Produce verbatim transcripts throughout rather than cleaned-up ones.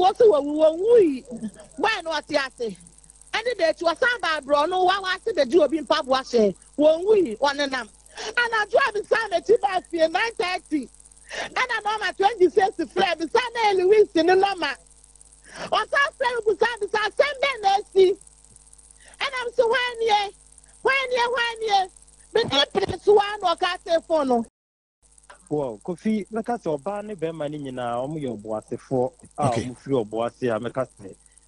force we won wi why no ati ase any day to asamba bro no wa wa se de ju obi mpa bo ahye won wi onenam ana ju abi san na ti ba fie nine thirty ana no ma twenty-six frame bi san na Louis ni no ma o sa frame bu san bi san send na si ana am so when ye when ye when ye bi press one o ka se phone no. Wow, Kofi, like I saw Barney Berman in our your boise for our free or boise, I make us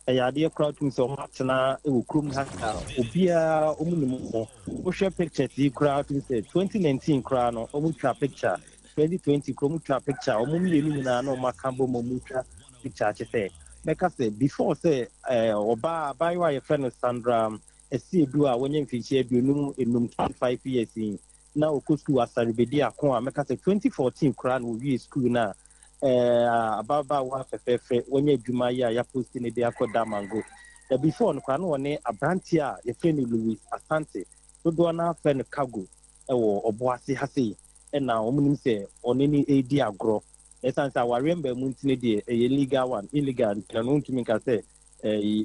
a idea crowding so much now, it will come back out. Obia, Omumo, Osha picture, the crowd is a twenty nineteen crown or Omutra picture, twenty twenty Cromutra picture, Omumina, no Macambo Momutra picture. Make us say before say, or bar by your friend Sandra, a sea doer when you feature, you know, in five years in. Now, of course, we are celebrating a con. Make us a twenty fourteen crown will be school now. Eh, about one fifty. When you do my year, you post in the day called Damango. The before no crown one a branchia. Your friend Louis Asante. So do another friend Cargo. Eh, or Boise Hasi. Eh, now we need say on any idea grow. Eh, since our remember mountain day a illegal one, illegal. I don't think I say. Eh,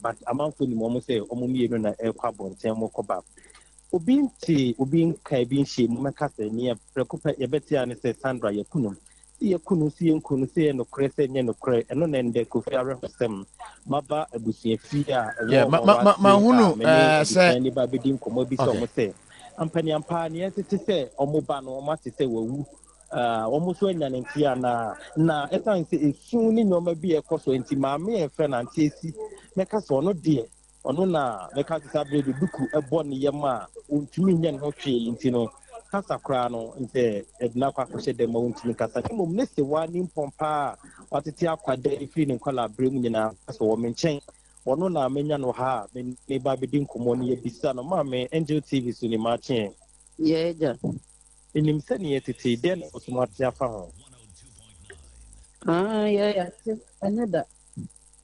but among them, we must say we need to have carbon. We must cover. Obin tea, Obin Cabin Ship, Macassa near Precopa, Ebetia, and Saint Sandra, Yakunum. See a Kunusi and Kunusi and Ocrese and Ocre, and on end the Kufara Sam, Maba, a Busia, Fia, Mahunu, say anybody didn't come over to say. And Penny and Pan, yes, it is say, or Mobano, or Matisay, woo, almost when and Tiana. Now, as I say, it's soon no maybe a cost twenty, my mere friend and Tacy, make us or no dear. Onuna meka tisabere duku ebo ne yema ontumi nyen ho hwe nti no kasa kra no nte edna kwa kwese de ma ontumi kasa mo mnese wani mpompa watete akwade ifri ne kola bremu nyina so wo menchen onuna menya no ha me ba bedi nkomo ne yebisa no ma me Angel T V so ni ma chen yeja enim se ne yetete de no so ma tia fa ho ah yeah yeah another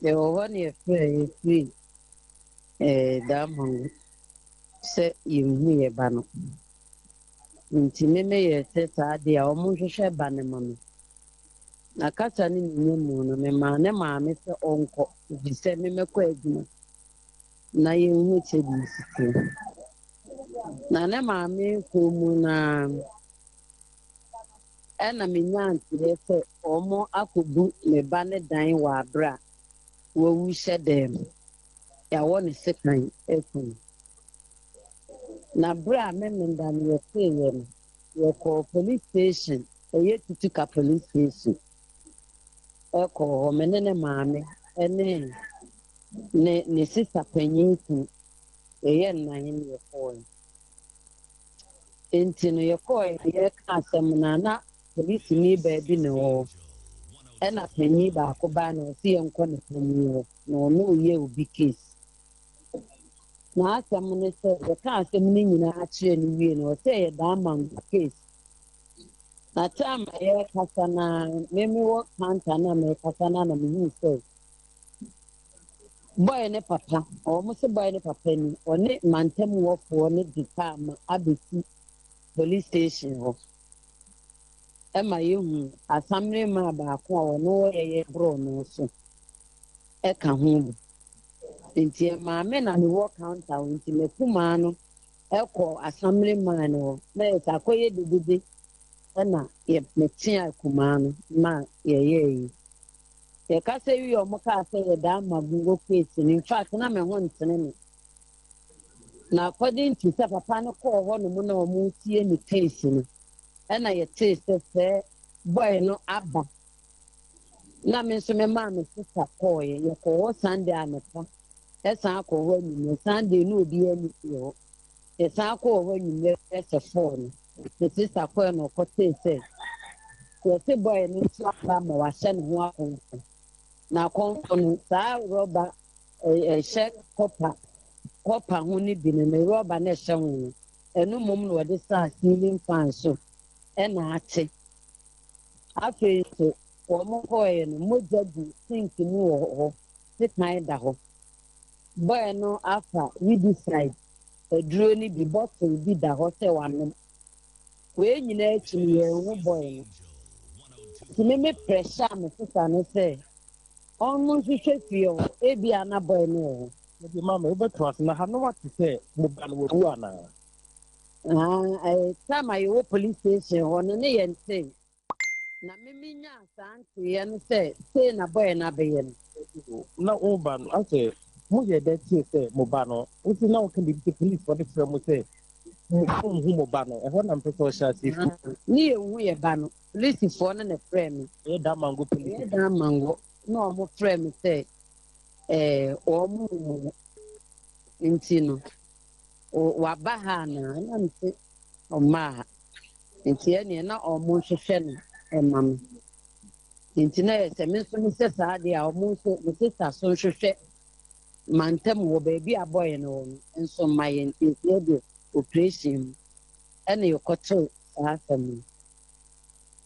they were one year free. Eh, Damango said you me a banner. Intimate says I dear almost share banner money. Nakata ni moon, and my name, Mister Uncle, the same McQuaid. Now you would say this. Nana, mammy, whom and I mean, nancy, they or more I could do me banner dying while bra. Will we shed them? I want to sit nine open. Now, Bra, men than your saying, your call police station, or yet to take a police station. Or call home and then a mammy, and then Nessissa Penny, a young nine year old. Into your coin, your Casamanana, police me baby no. And I penny back or ban or see on corner from you, no, no, you will be kissed. Now, someone is the cast and meaning actually win or say a diamond case. That time I hear Casana, made me walk Pantana, make Casana, and me so. Boy, ne papa, almost a boy, ne penny, or net Mantem walk for net department, Abbey police station. Am I you? As some name about no air brown also. Eka home. Inti ma me na me walk counter inti me kuma no ekọ assembly man no na e ta koye dididi na e metin akuma no ma ye ye e ka se wi o mo ka se ye Damango case in fact na me ho ntene ni na according to se papa no ko ho no mo na o mo tie ni case no na ye taste se boy no aba na me so me ma me sister koye ye ko Sunday amefa. That's how when Sunday no be any. That's how when you left a phone. The sister corner for ten says, "Your boy and his mama was sent one. Now come from Sir Robert, a shed copper, copper honey bin and a robber nation. And no moment was this star stealing fans. And I say, I feel so. Or more boy and more judge think you know. Sit my dog. Boy, no, after we decide a drone be bottle be the hotel one. When you need to be a boy, to make pressure, my sister, and say, Almost a Sheffield, Abiana by no. Maybe Mamma Bertras, and I have no what to say. Muban would run. I come I owe police station on an A and say, Namimina, Santi, and say, say, Naboyana Bayan. No, Oban, I say, Muja, that's it, Mobano. It's now can be the police for the firm would say. Mobano, and one person shall see. Near we are Bano, Lucy Fawn and a friend. A Damango, a Damango. No, my friend said, eh, or Intino or Wabahana, and I'm sick or Ma Intiana or Monsian and Mammy. Intina is a Missus Sadia or Missus Social Shed. Mantem will be a boy and all, and so my interior will place him and your cotton after me.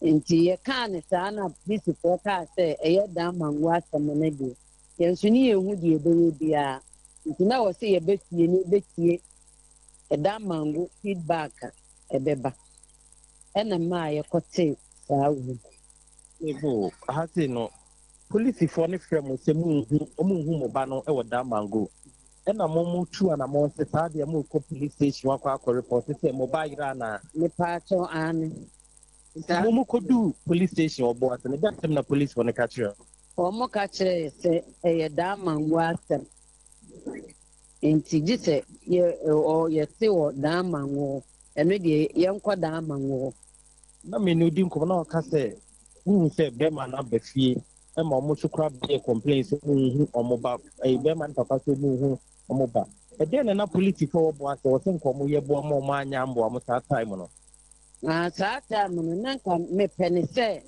Nti yɛka ne saa na bisifoɔ kaa sɛ ɛyɛ Damango asɛm no deɛ yɛnso ne yɛhu deɛ ɛbɛyɛ biara nti na wɔ sɛ yɛbɛtie ne bɛtie Damango feedback ɛbɛba ɛna maa yɛkɔte saa wo ebo ahate no polisifoɔ ne frɛ mo sɛ munhu munhu mo ba no ɛwɔ Damango ɛna mo mo tu ana mo sɛ saa deɛ mo kɔ police station akɔ akɔ report sɛ mo ba yira na ne paacho ane Momo could do police station or board, and that's the police for the catcher. Or more catcher, say a Damango asɛm. Nti gye sɛ or yɛte wɔ Damango, and maybe yɛnkɔ Damango. No menu dinkum now, Cassay. Who said Berman up the fee, and Mamucho crab their complaints or mobile, a Berman papa to move or mobile. But then another political board or some common year born more man yambo almost at time. Ah, Satan, Nanka, me penny say,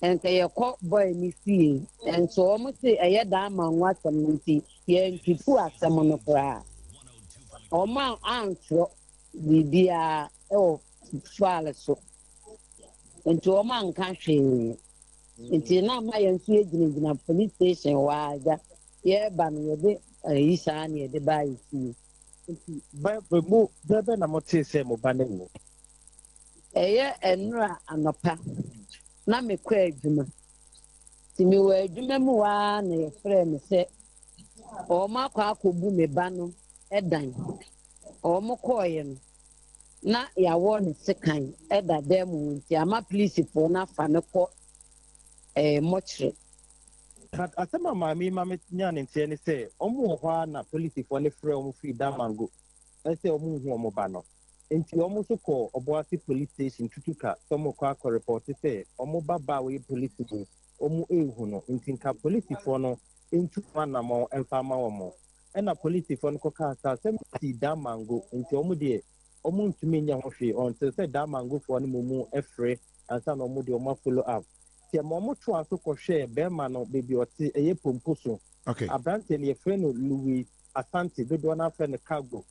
and they are caught by me see, and so almost say a Damango what some minty, here and people are some on the fry. Oh, my answer, the dear, oh, swallow so. And to a man country, it's not my engagement in a police station while that, yeah, but he's on the body. But remove the Benamote Samo Banemo. Eye enra anopa na mekwa adwuma ti mi wa adwuma mu wa na ye frɛ me sɛ o ma kwa akɔbu me ba no ɛdan o mo kɔye no na ya wɔ ne sekan ɛda da mu nti ama police fo na fa ne kɔ eh mochre asema maami ma menya ne ntie ne sɛ o mo hɔ na police fo ne frɛ o mo fi Damango ɛsɛ o mo hu o mo ba no Nti omo so kɔ Oboasi police station tutuka somo kɔ akɔ report sɛ omo baba we police station omo ehu no nti nka police fo no ntu na mo emfa ma omo ɛna police fo no kɔ ka sa sɛ ti Damango nti omo de omo ntumi nya ho hwe ɔnte sɛ Damango fo no momu efrɛ ansa na omo de omo follow up sɛ mo mo to aso kɔ hwɛ bɛma no bebi ɔte ɛyɛ pompo so okay abrante ne frɛ no Louis Asante dodo na frɛ no Cargo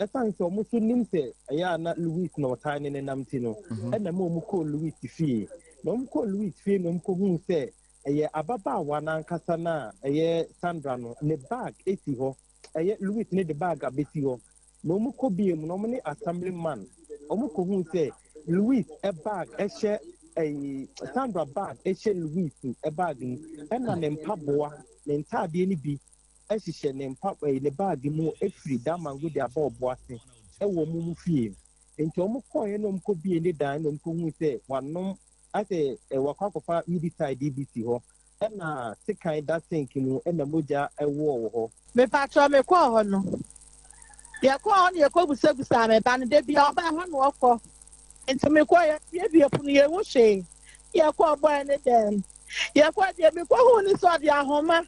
I think so. Most Nimse, I not Louis no tiny and Namtino, and the mom call Louis Fee. No call Louis Fee, no who say, a year Ababa, one and Casana, a year Sandrano, and a bag eighty ho, a year Louis need the bag a bit ho. No more be a nominee assemblyman. Omoko who say, Louis a bag, a share a Sandra bag, a share Louis a bag, and an empabua, the entire B N B. As she said, named Papa in the bag, more every Damango their bob watching a woman fee. And Tom Coyne could be in the dine and come with a one no as a Wakapa Midiside D B C ho, and a sick kind that thinking and a moja a war ho. May Patra may call her no. Your call on your cob service time and they be all by hand walk off. And to me quiet, maybe upon your washing. Your call by any then. Your quite dear before who is on your home.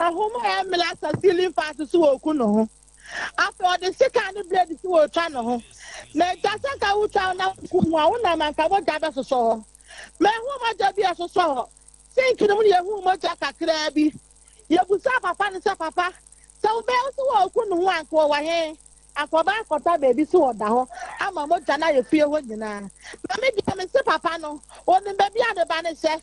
A home am last a ceiling fast to Suokuno. After the second blade is to a channel. May Tasaka would sound out Kumauna and Kawaka saw. May whom I Jabia saw. Say to the woman Jacka Crabby. You could suffer, Father Papa. So Bell Suokun one for a hair. I forgot for that baby so down. I'm a much and I feel with the man. Maybe I'm a Papa or the baby on the banner.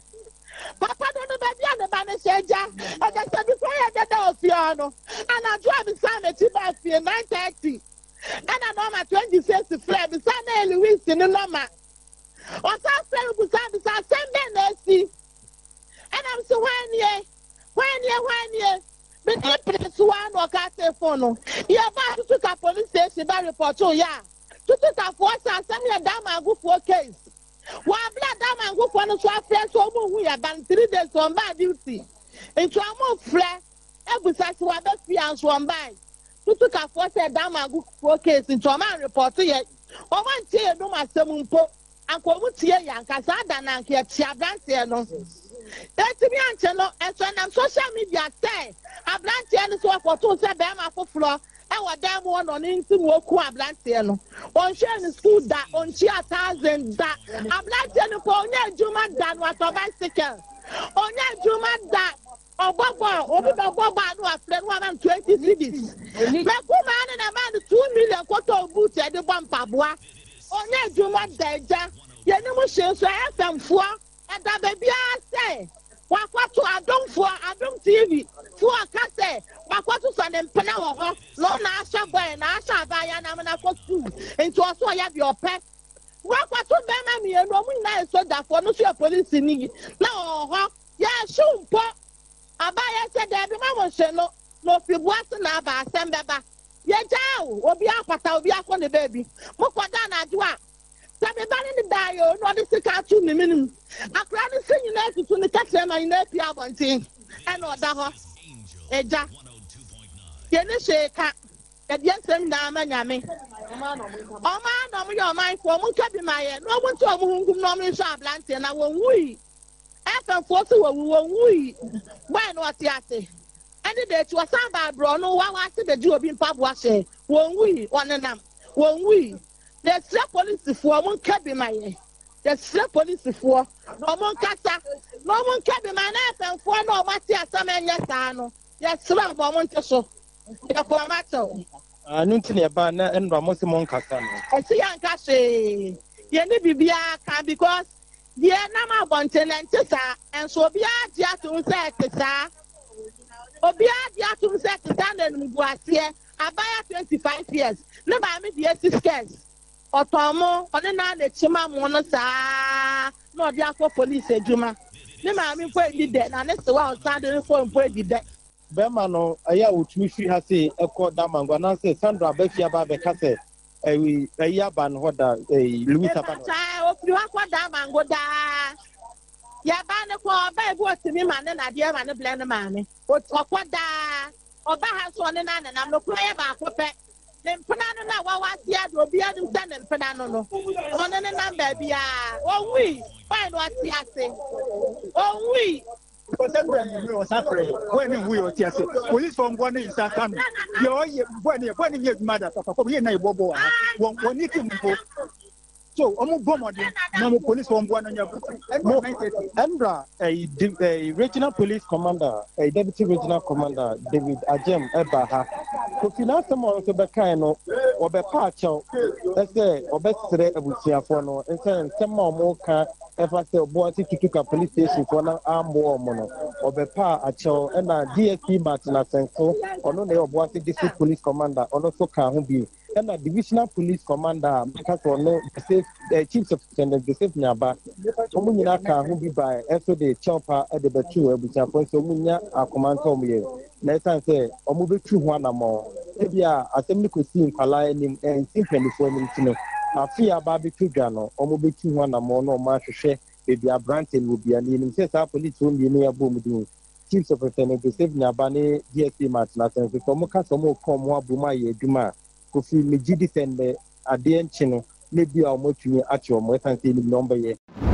Papa don't baby on the banner said, I just said before I get out piano, and I drive the sun at two by nine thirty. And I know my twenty cents to flare the sun Louis in the Loma. Or some friend who sounds the same day, and I'm so one year. Wanya wanya. But the police one or got phone. You have to a police station by report. Yeah. To take a force and send your Damango for case. Why black Damango for no swap fresh woman who have been three days on by duty. And to a more flat, every such one that fiance one by. To take a force and Damango for case into a man report to yet. Or one tear no my seven po. And come with here, young Casada and Kiablantia nonsense. That's me and channel and social media say, I blantian so for two Sabama for floor, and what damn one on into Mokua Blantiano. On sharing school that on sheer thousand that I'm blantian for near Juman than what a bicycle. On near Juman that or Boba or Boba who have fled one and twenty cities. Black woman and a man two million quarter boots at the Bampabois. On near Juman Daja, Yanamushin, so I have them four. And that baby, I say, what to Adam for Adam T V, for a cassette, but what to send them Panawa, Lona Asha Boy, and Asha Bayana and Afro School, and to also have your pet. What to Bammy and Roman Night so that for no police in me. No, yeah, soon, Pop. Abaya said that the mamma said no, no, if you want to love us, send Baba. Yeah, Jow, or be up, but I'll be up on the baby. Mokwadana, do I? Everybody in the dial, not the cartoon minimum. I cried the singing next to the Texan and the Piabontin and Odaho. Eja, Yenisha, and yes, and Namanami. Oh, man, I'm your mind for one cabin. My no one to a whom normally sharp lance and I won't wee. After forty, we won't wee. Why not Yassi? And the day to a samba bro, no one after the Jew being pub washing. Won't we? One and um, won't we? There's slap police before one cabin, my name. There's slap police before no one cassa, no one cabin, my name, and for no Matia Saman Yasano. Yes, slap, I want to show. I need to be a banner and Ramosimon Cassan. I see, Aunt Cassie. Yenibia can because the Nama Bonten and Tessa, and so be at Yatum Satisar. Obia Yatum Satisar and Muguasia, I buy twenty five years. Never meet the assistance. Otomo onena na chima mo no saa na odi akọ police ejuma ni ma mi fo edide na ne se wa o sa de fo mpo edide be ma no aya otumi fi ha se ekọ Damango na se Sandra Bafia ba be ka se eyi eyi aba no da eyi Luisa ba no saa o fi wa kwa Damango da ya ba ne kwa ba e bu otimi ma ne na de ma ne ble ne ma ne o kwa da oba ha so ne na na mo kwa ye ba akọpe Panano, now I see I will be at the stand and Panano. On the number, be oh, we find what we are saying. Oh, we were suffering when we were tested. Police from one is that coming. You're when you're pointing your mother for your neighbor. One eating. So, I'm going to police from one on your Embra, a regional police commander, a deputy regional commander, David Ajem Ebaha. So, if you know someone who's a kind of or a patch, let's say, or best today, I would say, and then someone more can ever say, Boise to take a police station for an arm war mono, or a patch, and a D S P Martina Senko, or no, they are Boise district police commander, or also can be. And a divisional police commander, because we know the safe, the chief superintendent, the safe nyaba. Omunya can be by S O D chopper at the betu, which are points Omunya are command from here. Next time, say Omubu one or more. If you are assembly could see in Palainim and see twenty four minutes, I fear Babi Tugano, Omubu one or more, no matter share, if you are branching will be a leaning. Says our police will be near Boom. Chief superintendent, the safe nyabane, D S P Martin, and the Tomoka Somo Comwa Bumaye Duma. Kofi Mejidi sende adeɛ nkyeno na bia ɔmotwe atwe ɔmo ɛsan sɛ ni number yɛ